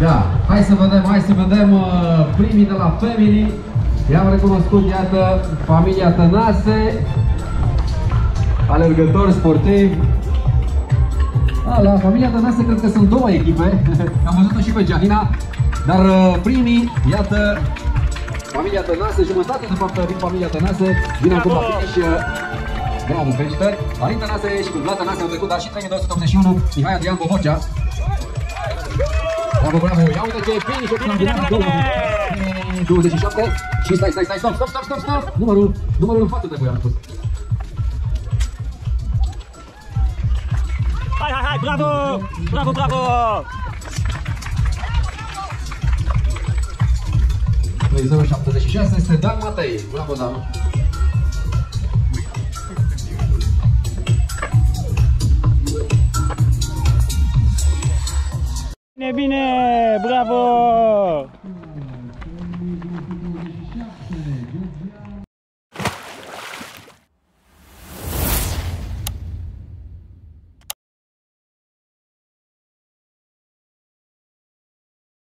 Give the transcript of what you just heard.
Da, hai să vedem, primii de la Family. I-am recunoscut, iată, familia Tănase, alergători sportivi. La familia Tănase cred că sunt două echipe, am văzut-o și pe Gianhina, dar primii, iată, familia Tănase, jumătate de fapt din familia Tănase, vine acum la finish. Bravo, felicitări! Maria Tănase și cu Vlad Tănase au trecut, dar și 3281, Ihai Adrian Bovorcea. Bravo, bravo! Ia uite ce finish, o bine, 27 și stai, stop! Numărul în față de voi am spus. Hai, bravo! Noi 076 este Dan Matei. Bravo, Dan! Bine!